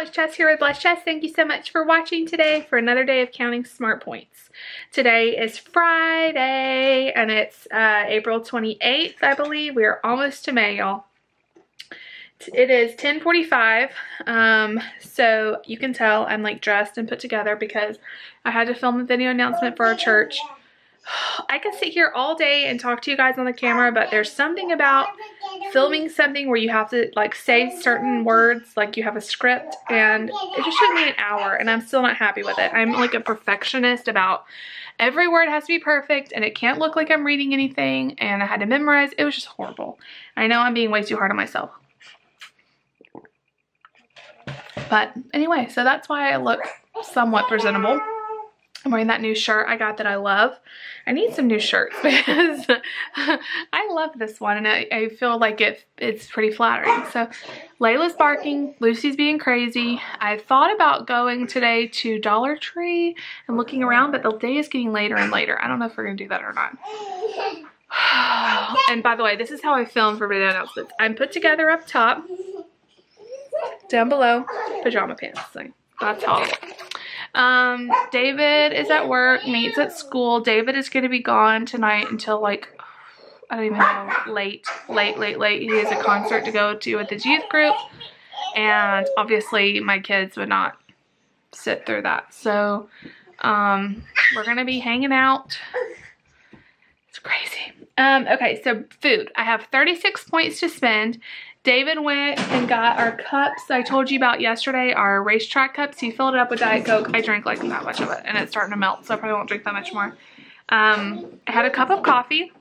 It's Jess here with Blessed Jess. Thank you so much for watching today for another day of counting smart points. Today is Friday and it's April 28th, I believe. We are almost to May, y'all. It is 10:45, so you can tell I'm like dressed and put together because I had to film a video announcement for our church. I could sit here all day and talk to you guys on the camera, but there's something about filming something where you have to like say certain words, like you have a script, and it just took me an hour and I'm still not happy with it. I'm like a perfectionist about every word has to be perfect and it can't look like I'm reading anything, and I had to memorize. It was just horrible. I know I'm being way too hard on myself. But anyway, so that's why I look somewhat presentable. I'm wearing that new shirt I got that I love. I need some new shirts because I love this one and I feel like it's pretty flattering. So Layla's barking, Lucy's being crazy. I thought about going today to Dollar Tree and looking around, but the day is getting later and later. I don't know if we're gonna do that or not. And by the way, this is how I film for video announcements. I'm put together up top, down below, pajama pants. Like, that's all. David is at work, Nate's at school. David is going to be gone tonight until like, I don't even know, late. He has a concert to go to with his youth group, and obviously my kids would not sit through that. So we're going to be hanging out. It's crazy. Okay, so food. I have 36 points to spend. David went and got our cups I told you about yesterday, our racetrack cups. He filled it up with Diet Coke. I drank like that much of it, and it's starting to melt, so I probably won't drink that much more. I had a cup of coffee,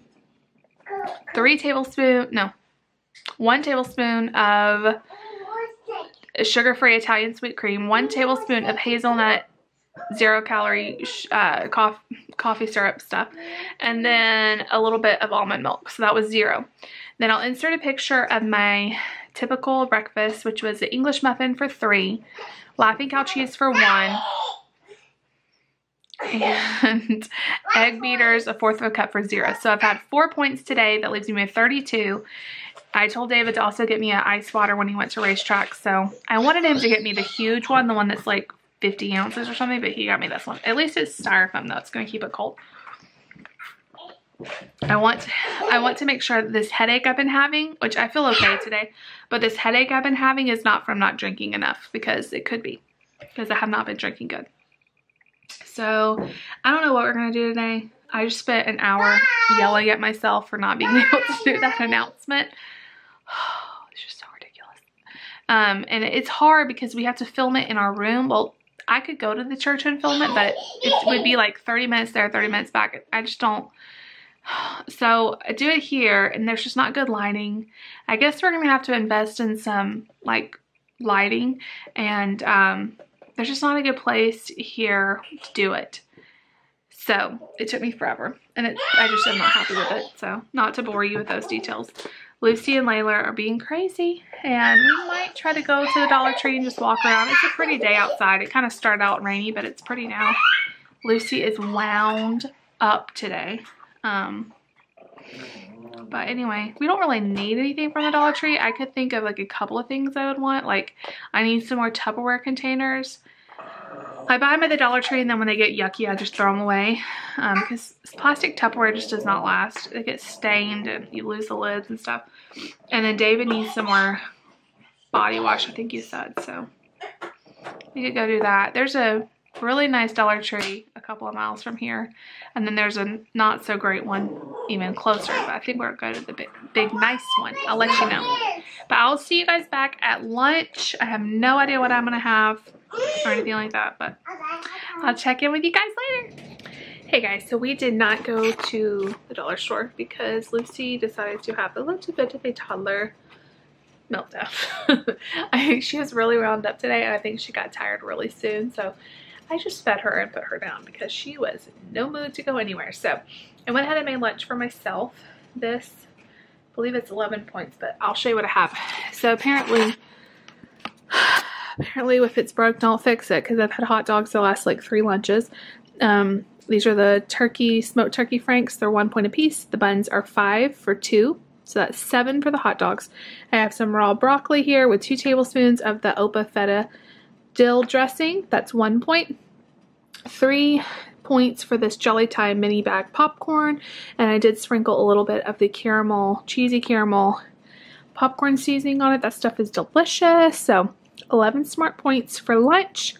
1 tablespoon of sugar-free Italian sweet cream, 1 tablespoon of hazelnut, zero-calorie coffee syrup stuff, and then a little bit of almond milk, so that was 0. Then I'll insert a picture of my typical breakfast, which was the English muffin for 3, Laughing Cow cheese for 1, and egg beaters, 1/4 cup for 0. So I've had 4 points today. That leaves me with 32. I told David to also get me an ice water when he went to racetrack, so I wanted him to get me the huge one, the one that's like 50 ounces or something, but he got me this one. At least it's styrofoam though. It's going to keep it cold. I want to make sure that this headache I've been having, which I feel okay today, but this headache I've been having is not from not drinking enough, because it could be because I have not been drinking good. So I don't know what we're going to do today. I just spent an hour yelling at myself for not being able to do that announcement. It's just so ridiculous. And it's hard because we have to film it in our room. Well, I could go to the church and film it, but it would be like 30 minutes there, 30 minutes back. I just don't. So I do it here, and there's just not good lighting. I guess we're going to have to invest in some, like, lighting, and there's just not a good place here to do it. So it took me forever, and I just am not happy with it. So not to bore you with those details. Lucy and Layla are being crazy, and we might try to go to the Dollar Tree and just walk around. It's a pretty day outside. It kind of started out rainy, but it's pretty now. Lucy is wound up today. But anyway, we don't really need anything from the Dollar Tree. I could think of like a couple of things I would want. Like, I need some more Tupperware containers. I buy them at the Dollar Tree, and then when they get yucky, I just throw them away. Because plastic Tupperware just does not last. It gets stained, and you lose the lids and stuff. And then David needs some more body wash, I think you said. So we could go do that. There's a really nice Dollar Tree a couple of miles from here, and then there's a not so great one even closer, but I think we're going to the big nice one. I'll let you know, but I'll see you guys back at lunch. I have no idea what I'm gonna have or anything like that, but I'll check in with you guys later. Hey guys, so we did not go to the dollar store because Lucy decided to have a little bit of a toddler meltdown. I think she was really wound up today, and I think she got tired really soon, so I just fed her and put her down because she was in no mood to go anywhere. So I went ahead and made lunch for myself. This, I believe it's 11 points, but I'll show you what I have. So apparently if it's broke, don't fix it, because I've had hot dogs the last like 3 lunches. These are the smoked turkey franks. They're 1 point a piece. The buns are 5 for 2. So that's 7 for the hot dogs. I have some raw broccoli here with 2 tablespoons of the Opa feta dill dressing, that's 1 point. 3 points for this Jelly Time mini bag popcorn, and I did sprinkle a little bit of the caramel, cheesy caramel popcorn seasoning on it. That stuff is delicious. So 11 smart points for lunch.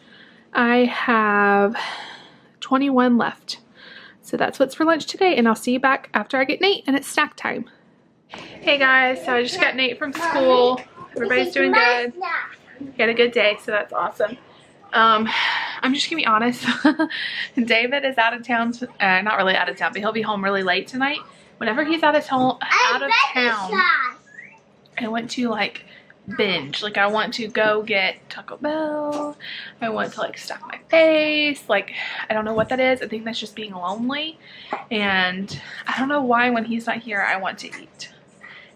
I have 21 left. So that's what's for lunch today, and I'll see you back after I get Nate and it's snack time. Hey guys, so I just got Nate from school. Everybody's doing good. We had a good day, so that's awesome. I'm just gonna be honest. David is out of town, not really out of town, but he'll be home really late tonight. Whenever he's out of town, I want to like binge. Like I want to go get Taco Bell. I want to like stuff my face. Like I don't know what that is. I think that's just being lonely. And I don't know why when he's not here I want to eat.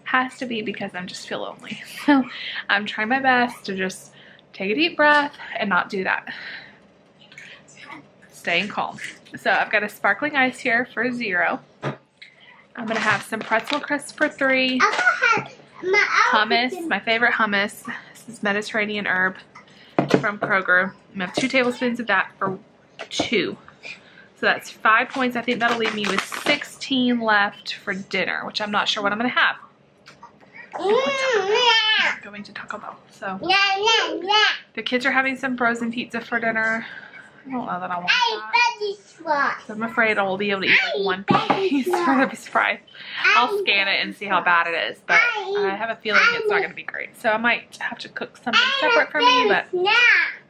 Has to be because I just feel lonely. So I'm trying my best to just take a deep breath and not do that. Staying calm. So I've got a sparkling ice here for 0. I'm gonna have some pretzel crisps for 3. Hummus, my favorite hummus. This is Mediterranean herb from Kroger. I'm gonna have 2 tablespoons of that for 2. So that's 5 points. I think that'll leave me with 16 left for dinner, which I'm not sure what I'm gonna have. I'm going to Taco Bell. So the kids are having some frozen pizza for dinner. I don't know that I want that. So I'm afraid I'll be able to eat like 1 piece for the surprise. I'll scan it and see how bad it is, but I have a feeling it's not going to be great. So I might have to cook something separate for me, but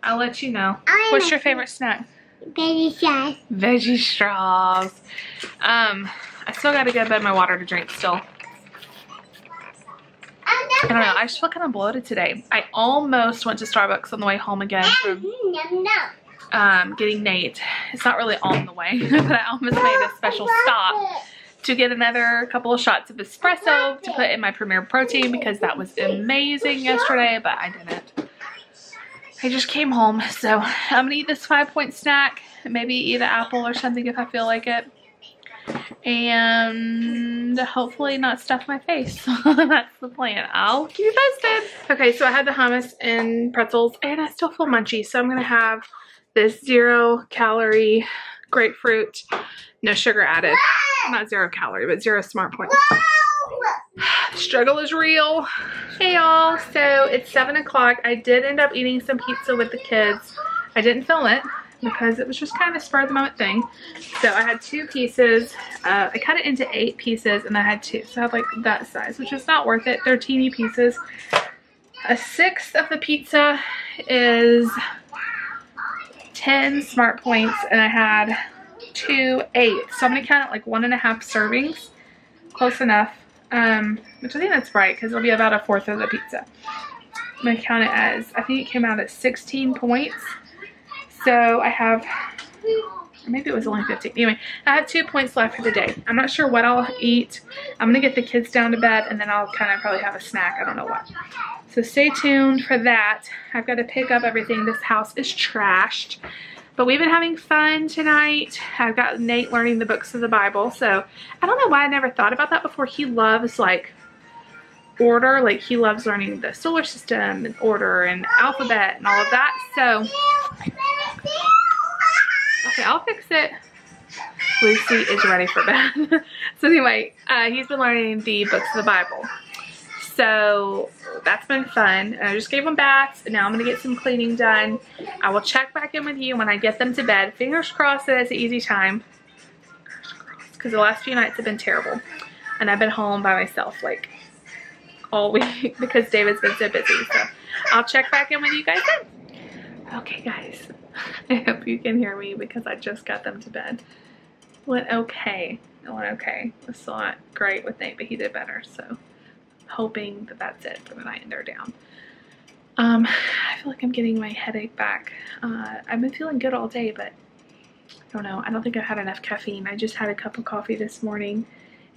I'll let you know. What's your favorite snack? Veggie straws. Veggie straws. I still got to go bed my water to drink still. I don't know. I just feel kind of bloated today. I almost went to Starbucks on the way home again from getting Nate. It's not really on the way, but I almost made a special stop to get another couple of shots of espresso to put in my Premier Protein because that was amazing yesterday, but I didn't. I just came home, so I'm gonna eat this 5 point snack, maybe eat an apple or something if I feel like it, and hopefully not stuff my face. That's the plan. I'll keep you posted. Okay, so I had the hummus and pretzels and I still feel munchy, so I'm gonna have this 0 calorie grapefruit, no sugar added. Not 0 calorie, but 0 smart points. Struggle is real. Hey y'all, so it's 7 o'clock. I did end up eating some pizza with the kids. I didn't film it because it was just kind of a spur of the moment thing. So I had 2 pieces. I cut it into 8 pieces and I had 2. So I had like that size, which is not worth it. They're teeny pieces. 1/6 of the pizza is 10 smart points and I had 2, 8. So I'm gonna count it like 1.5 servings. Close enough. Which I think that's right because it'll be about 1/4 of the pizza. I'm gonna count it as, I think it came out at 16 points. So I have, maybe it was only 15. Anyway, I have 2 points left for the day. I'm not sure what I'll eat. I'm going to get the kids down to bed and then I'll kind of probably have a snack. I don't know what. So stay tuned for that. I've got to pick up everything. This house is trashed. But we've been having fun tonight. I've got Nate learning the books of the Bible. So I don't know why I never thought about that before. He loves like order. Like he loves learning the solar system and order and alphabet and all of that. So... Okay, I'll fix it. Lucy is ready for bed. So anyway, he's been learning the books of the Bible. So that's been fun. And I just gave him baths. And now I'm going to get some cleaning done. I will check back in with you when I get them to bed. Fingers crossed that it's an easy time. Because the last few nights have been terrible. And I've been home by myself like all week because David's been so busy. So I'll check back in with you guys then. Okay guys, I hope you can hear me because I just got them to bed. Went okay. It went okay. It's not great with Nate, but he did better. So I'm hoping that that's it for the night and they're down. I feel like I'm getting my headache back. I've been feeling good all day, but I don't know. I don't think I had enough caffeine. I just had a cup of coffee this morning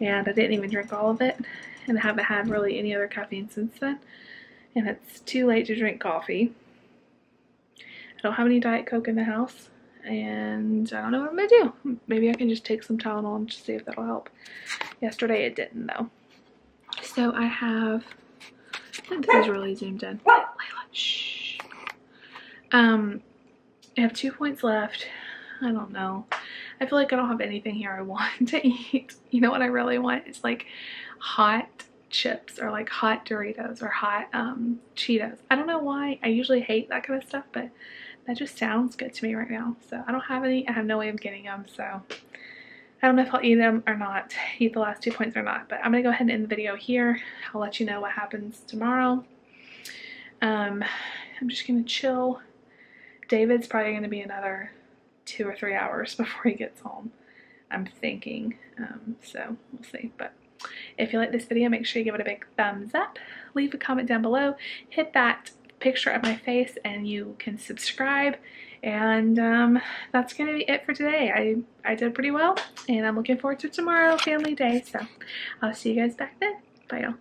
and I didn't even drink all of it. And I haven't had really any other caffeine since then. And it's too late to drink coffee. I don't have any Diet Coke in the house and I don't know what I'm gonna do. Maybe I can just take some Tylenol and just see if that'll help. Yesterday it didn't though. So I have, I think this is really zoomed in. Layla, shh. I have 2 points left. I don't know. I feel like I don't have anything here I want to eat. You know what I really want? It's like hot chips or like hot Doritos or hot Cheetos. I don't know why. I usually hate that kind of stuff, but that just sounds good to me right now. So I don't have any. I have no way of getting them. So I don't know if I'll eat them or not, eat the last 2 points or not, but I'm going to go ahead and end the video here. I'll let you know what happens tomorrow. I'm just going to chill. David's probably going to be another 2 or 3 hours before he gets home, I'm thinking. So we'll see. But if you like this video, make sure you give it a big thumbs up, leave a comment down below, hit that picture of my face, and you can subscribe. And that's gonna be it for today. I did pretty well, and I'm looking forward to tomorrow, family day. So I'll see you guys back then. Bye y'all.